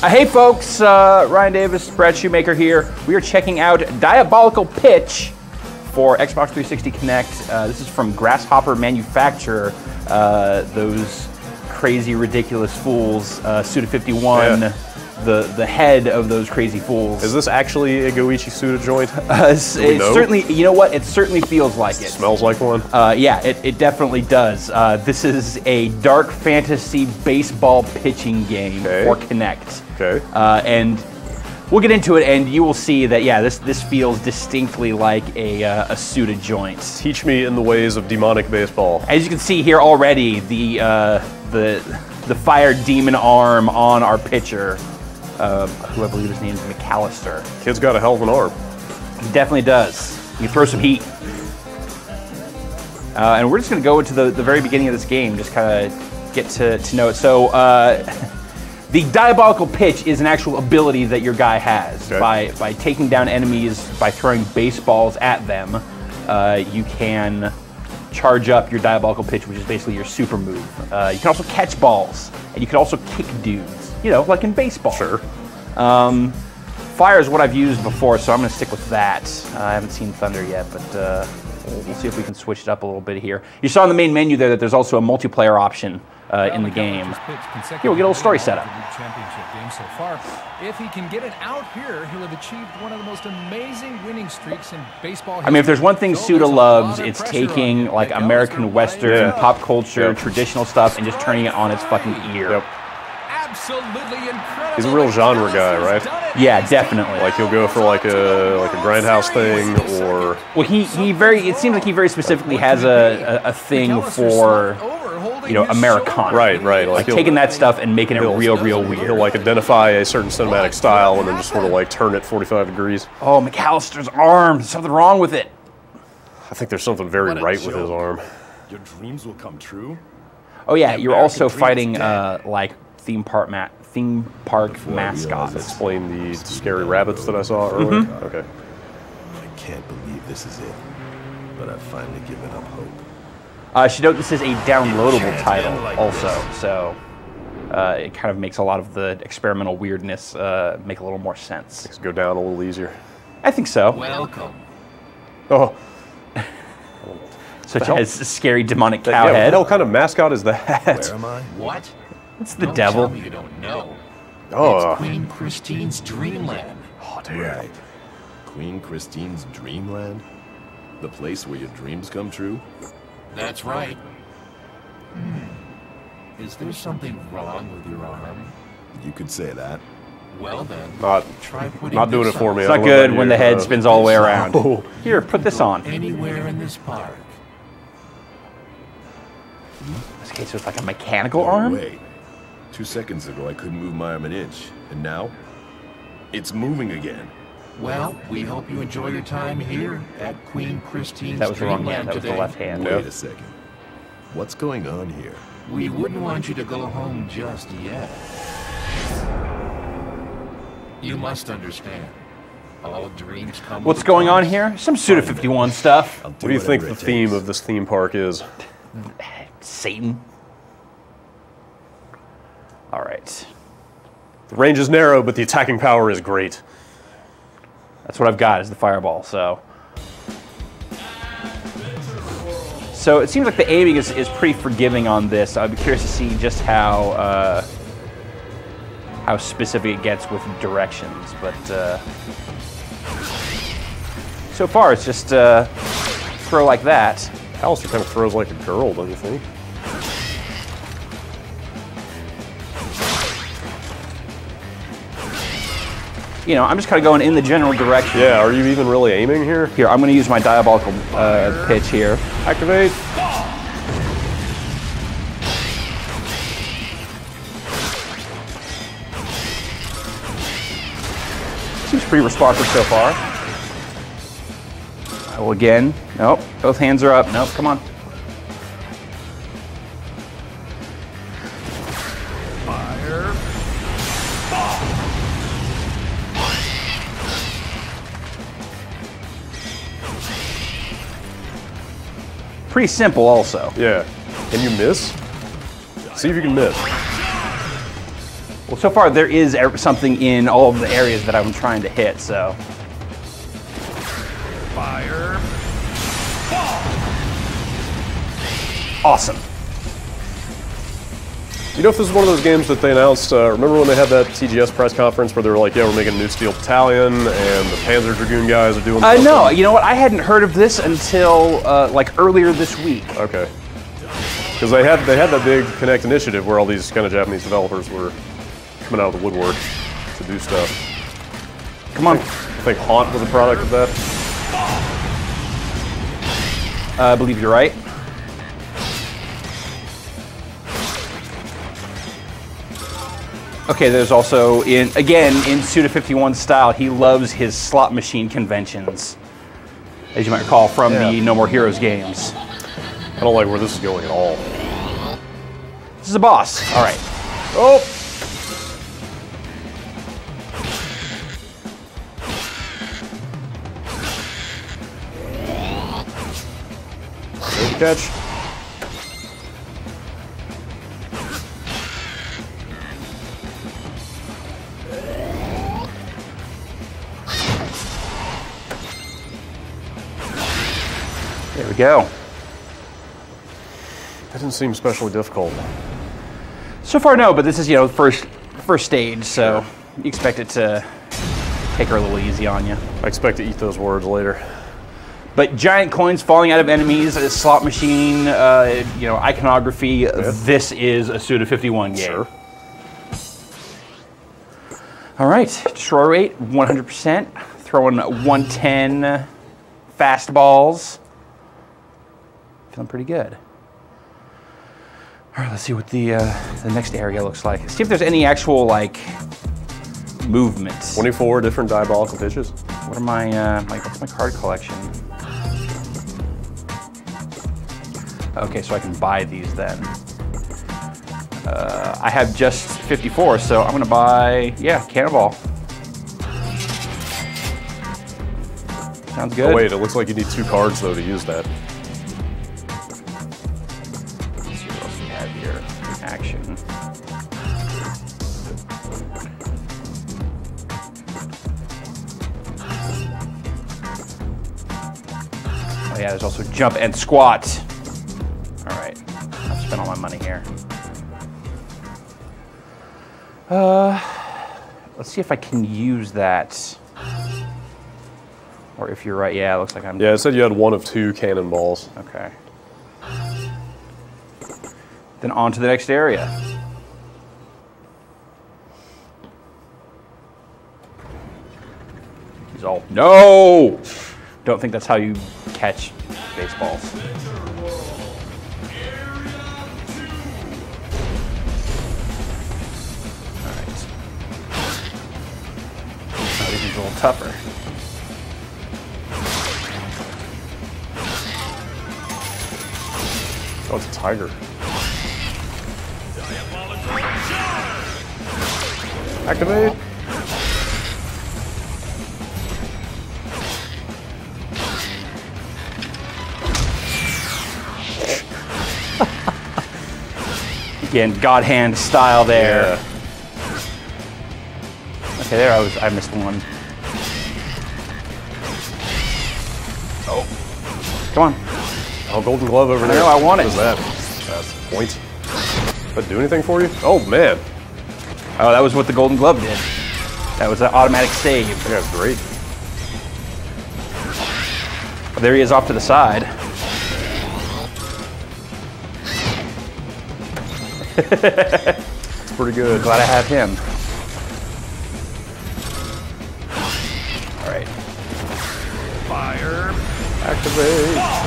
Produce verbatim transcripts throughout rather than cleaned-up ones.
Uh, hey folks, uh, Ryan Davis, Brad Shoemaker here. We are checking out Diabolical Pitch for Xbox three sixty Kinect. Uh, this is from Grasshopper Manufacturer. Uh, those crazy, ridiculous fools. Uh, Suda fifty-one, yeah. the, the head of those crazy fools. Is this actually a Goichi Suda joint? Uh, it's, it certainly, you know what? It certainly feels like it. It smells like one? Uh, yeah, it, it definitely does. Uh, this is a dark fantasy baseball pitching game okay. for Kinect. Okay. Uh, and we'll get into it, and you will see that, yeah, this this feels distinctly like a, uh, a Suda joint. Teach me in the ways of demonic baseball. As you can see here already, the uh, the the fire demon arm on our pitcher, uh, who I believe his name is McAllister. Kid's got a hell of an arm. He definitely does. You throw some heat. Uh, and we're just going to go into the, the very beginning of this game, just kind of get to, to know it. So, uh... the Diabolical Pitch is an actual ability that your guy has. Okay. By by taking down enemies, by throwing baseballs at them, uh, you can charge up your Diabolical Pitch, which is basically your super move. Uh, you can also catch balls, and you can also kick dudes, you know, like in baseball. Sure. Um, fire is what I've used before, so I'm going to stick with that. Uh, I haven't seen Thunder yet, but uh, we'll see if we can switch it up a little bit here. You saw in the main menu there that there's also a multiplayer option. Uh, in the game. Here, we'll get a little story set up. Championship game so far. If he can get it out here, he'll have achieved one of the most amazing winning streaks in baseball. I mean, if there's one thing Suda loves, it's taking like American Western, yeah. pop culture, yeah. traditional stuff, and just turning it on its fucking ear. Yep. Absolutely incredible. He's a real genre guy, right? Yeah, definitely. Like he'll go for like a like a grindhouse thing, or well, he he very. It seems like he very specifically has a a, a thing for. You know, Americana. Right, right. Like, like taking that stuff and making it real, real weird. He'll like identify a certain cinematic style and then just sort of like turn it forty-five degrees. Oh, McAllister's arm. There's something wrong with it. I think there's something very right with his arm. Your dreams will come true. Oh yeah, you're also fighting uh, like theme park ma theme park mascots. Explain the scary rabbits that I saw earlier. Mm-hmm. Okay. I can't believe this is it, but I've finally given up hope. Uh, should note this is a downloadable title also, so uh, it kind of makes a lot of the experimental weirdness uh, make a little more sense. Let's go down a little easier. I think so. Welcome. Oh. Such as a scary demonic cow yeah, head. What kind of mascot is that? Where am I? What? It's the don't devil. Tell me you don't know. Oh. It's Queen Christine's Dreamland. Oh, dude. Right. Queen Christine's Dreamland? The place where your dreams come true? That's right. Hmm. Is there something wrong with your arm? You could say that. Well then, not, try putting not doing it for me. It's not good when the head spins all the way around. Oh. Here, put this on. Anywhere in this park. Okay, so it's like a mechanical arm? Wait. Two seconds ago, I couldn't move my arm an inch. And now, it's moving again. Well, we hope you enjoy your time here at Queen Christine's. That was the wrong hand. That was the left hand. Wait a second. What's going on here? We wouldn't want you to go home just yet. You must understand. All dreams come. What's going on here? Some Suda fifty-one stuff. What do you think the theme of this theme park is? Satan. All right. The range is narrow, but the attacking power is great. That's what I've got is the fireball, so. So it seems like the aiming is, is pretty forgiving on this. I'd be curious to see just how uh, how specific it gets with directions, but uh, so far it's just uh, throw like that. Alistair kind of throws like a girl, don't you think? You know, I'm just kind of going in the general direction. Yeah, are you even really aiming here? Here, I'm going to use my diabolical uh, pitch here. Activate. Seems pretty responsive so far. I will again. Nope, both hands are up. Nope, come on. Pretty simple also. Yeah. Can you miss? See if you can miss. Well, so far there is something in all of the areas that I'm trying to hit, so. Fire. Ball. Awesome. You know, if this is one of those games that they announced, uh, remember when they had that T G S press conference where they were like, yeah, we're making a new Steel Battalion, and the Panzer Dragoon guys are doing something? I know. You know what? I hadn't heard of this until, uh, like, earlier this week. Okay. Because they had, they had that big Kinect initiative where all these kind of Japanese developers were coming out of the woodwork to do stuff. Come on. I think, I think Haunt was a product of that. Uh, I believe you're right. Okay, there's also, in again, in Suda fifty-one style, he loves his slot machine conventions, as you might recall from yeah. the No More Heroes games. I don't like where this is going at all. This is a boss. All right. Oh! Good catch. There we go. That didn't seem especially difficult. So far, no, but this is, you know, first first stage, so you expect it to take her a little easy on you. I expect to eat those words later. But giant coins falling out of enemies, a slot machine, uh, you know, iconography. Yeah. This is a Suda fifty-one game. Sure. All right, destroy rate one hundred percent. Throwing one ten fastballs. Feeling pretty good. All right, let's see what the uh, the next area looks like. See if there's any actual like movements. twenty-four different diabolical pitches. What are my uh, my what's my card collection? Okay, so I can buy these then. Uh, I have just fifty-four, so I'm gonna buy yeah cannonball. Sounds good. Oh wait, it looks like you need two cards though to use that. Action. Oh yeah, there's also jump and squat. All right, I've spent all my money here. Uh, let's see if I can use that. Or if you're right, yeah, it looks like I'm. Yeah, it said you had one of two cannonballs. Okay. Then on to the next area. He's all, no! Don't think that's how you catch baseballs. All right. Oh, this is a little tougher. Oh, it's a tiger. Activate. Again, God hand style there. Yeah. Okay, there I was. I missed one. Oh, come on! Oh, golden glove over there. No, I want it. What is that? That's the point. That do anything for you? Oh man! Oh, that was what the golden glove did. That was an automatic save. Yeah, that's great. Oh, there he is off to the side. It's pretty good. I'm glad I have him. All right. Fire. Activate. Oh.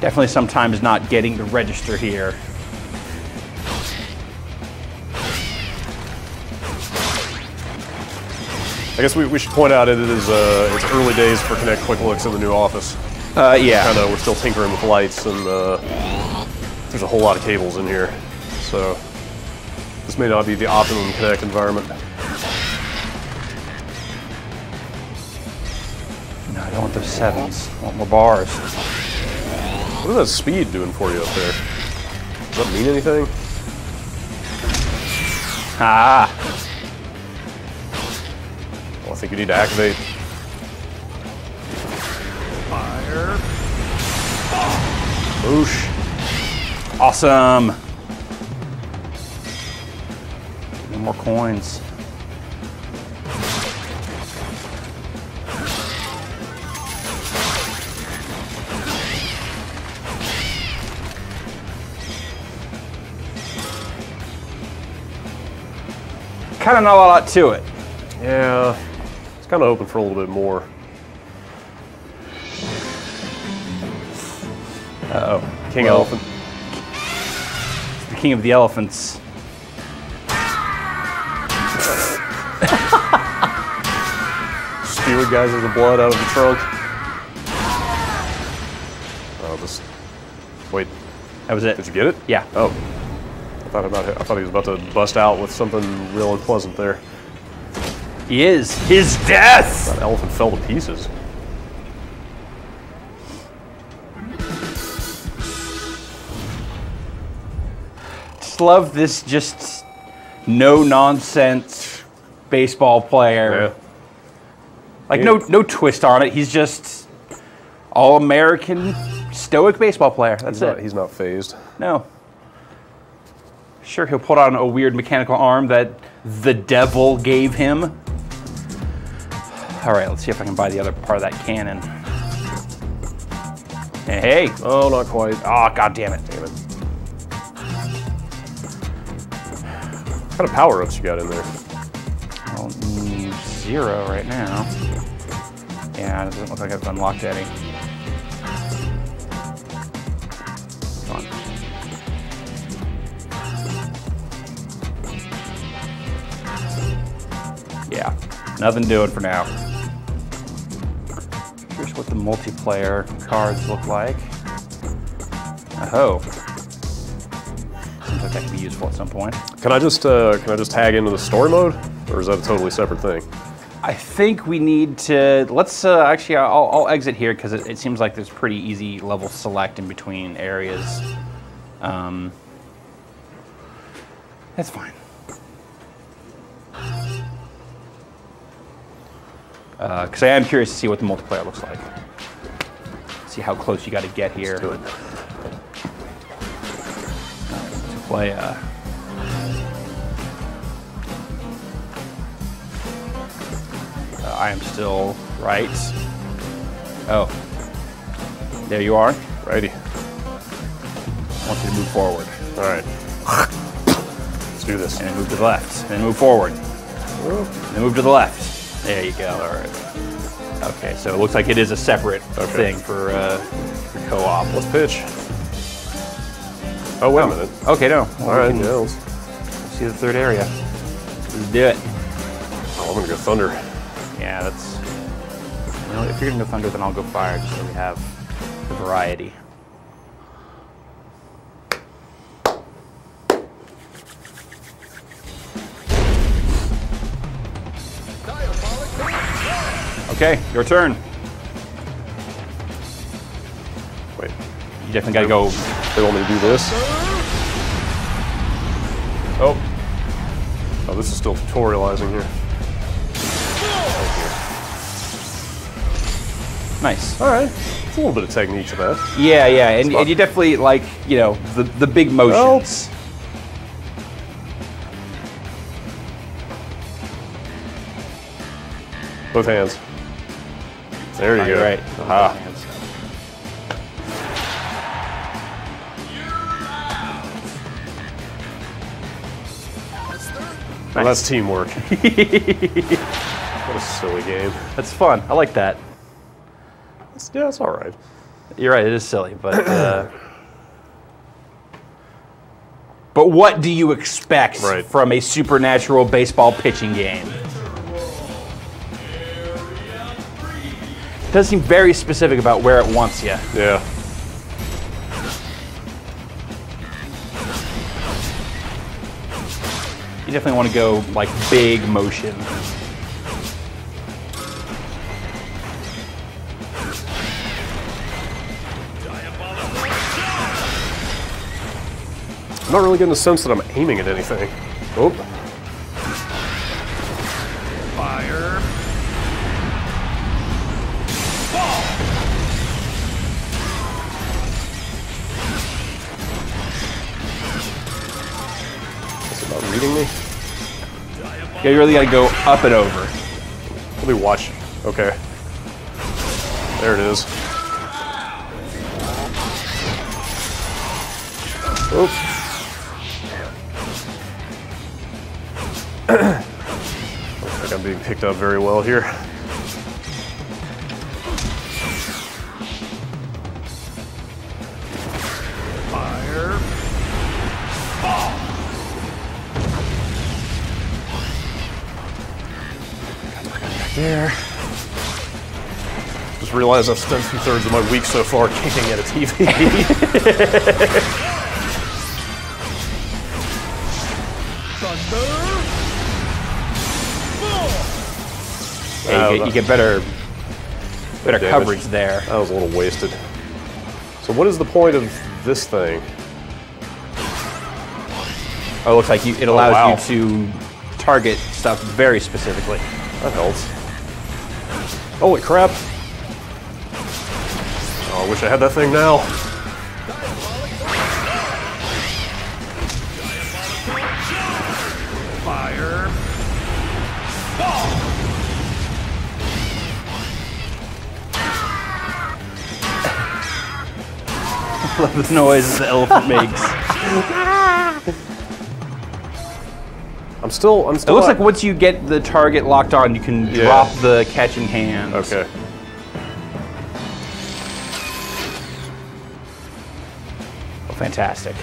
Definitely sometimes not getting the register here. I guess we, we should point out it is uh, it's early days for Kinect Quick Looks in the new office. Uh, yeah. Kind of, we're still tinkering with lights, and uh, there's a whole lot of cables in here, so this may not be the optimum Kinect environment. No, I don't want those sevens. I want more bars. What is that speed doing for you up there? Does that mean anything? Ah! Well, I think you need to activate. Fire! Boosh! Awesome! No more coins. Kind of not a lot to it. Yeah, it's kind of open for a little bit more. Uh oh, King well, Elephant. It's the King of the Elephants. Spewing guys with the blood out of the trunk. Oh, this. Wait. That was it. Did you get it? Yeah. Oh. I thought about I thought he was about to bust out with something real unpleasant there. He is. His death! That elephant fell to pieces. Just love this just no-nonsense baseball player. Yeah. Like, yeah. no no twist on it. He's just all-American, stoic baseball player. That's he's it. Not, he's not phased. No. Sure, he'll put on a weird mechanical arm that the devil gave him. All right, let's see if I can buy the other part of that cannon. Hey, hey. Oh, not quite. Oh, God damn it. Damn it. What kind of power-ups you got in there? Well, zero right now. Yeah, it doesn't look like I've unlocked any. Yeah, nothing doing for now. Here's what the multiplayer cards look like. Oh, seems like that could be useful at some point. Can I just uh, can I just tag into the story mode, or is that a totally separate thing? I think we need to. Let's uh, actually, I'll, I'll exit here because it, it seems like there's pretty easy level select in between areas. Um, that's fine. Because uh, I am curious to see what the multiplayer looks like. See how close you got to get here. Let's do it. Uh, play. Uh... Uh, I am still right. Oh, there you are. Righty. I want you to move forward. All right. Let's do this. And then move to the left. And then move forward. And then move to the left. There you go. All right. Okay, so it looks like it is a separate okay. thing for, uh, for co-op. Let's pitch. Oh, wait oh. a minute. Okay, no. All, All right, Nels. See the third area. Let's do it. Oh, I'm going to go Thunder. Yeah, that's... You know, if you're going to go Thunder, then I'll go Fire, just so we have the variety. Okay, your turn. Wait. You definitely gotta go. They want me to do this? Oh. Oh, this is still tutorializing here. Nice. All right. It's a little bit of technique to that. Yeah, yeah, and, and you definitely like, you know, the, the big motions. Oh. Both hands. There you oh, go. Right. Aha. Well, that's teamwork. What a silly game. That's fun. I like that. It's, yeah, it's all right. You're right. It is silly, but uh, but what do you expect right. from a supernatural baseball pitching game? It does seem very specific about where it wants you. Yeah. You definitely want to go, like, big motion. I'm not really getting the sense that I'm aiming at anything. Oh. Fire. Ball. Is it not reading me? Yeah, you really gotta go up and over. Let me watch. Okay. There it is. Oops. I don't think I'm being picked up very well here. Fire. Ball. Got back there. Just realized I've spent two thirds of my week so far kicking at a T V. Yeah, you, get, you get better, better damage. Coverage there. That was a little wasted. So what is the point of this thing? Oh, it looks like you, it allows oh, wow. you to target stuff very specifically. That helps. Holy crap! Oh, I wish I had that thing now. I love the noise the elephant makes. I'm still, I'm still. It looks like once you get the target locked on, you can yeah. drop the catching hands. Okay. Oh, fantastic.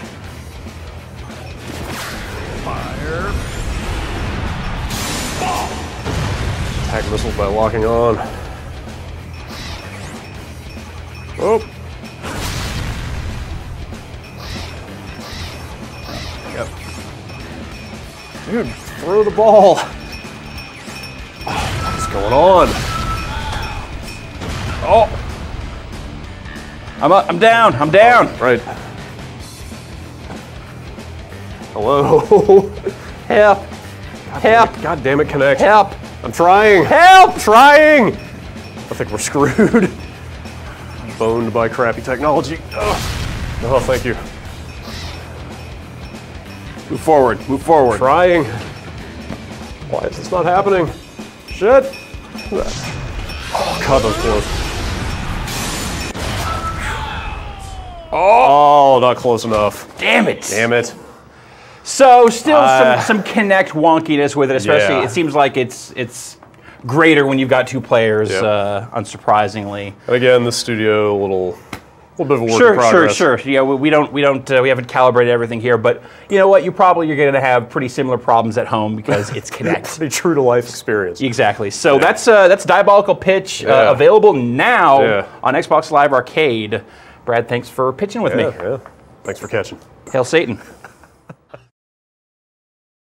Fire. Ball. Attack missiles by locking on. Oh. Dude, throw the ball. Oh, what's going on? Oh. I'm up, I'm down, I'm down. Oh, right. Hello. Help. God, help. God damn it, Kinect. Help. I'm trying. Help. I'm trying. I think we're screwed. Boned by crappy technology. Oh, oh thank you. Move forward, move forward. Trying. Why is this not happening? Shit. Oh, God, that was close. Oh, not close enough. Damn it. Damn it. So still uh, some, some Kinect wonkiness with it, especially yeah. it seems like it's, it's greater when you've got two players, yep. uh, unsurprisingly. And again, the studio, a little... A little bit of a work sure, in progress. Sure, sure, yeah. We, we don't, we don't, uh, we haven't calibrated everything here, but you know what? You probably are going to have pretty similar problems at home because it's Kinect. Pretty true to life experience. Exactly. So yeah. that's uh, that's Diabolical Pitch, yeah. uh, available now yeah. on Xbox Live Arcade. Brad, thanks for pitching with yeah, me. Yeah. Thanks for catching. Hail Satan.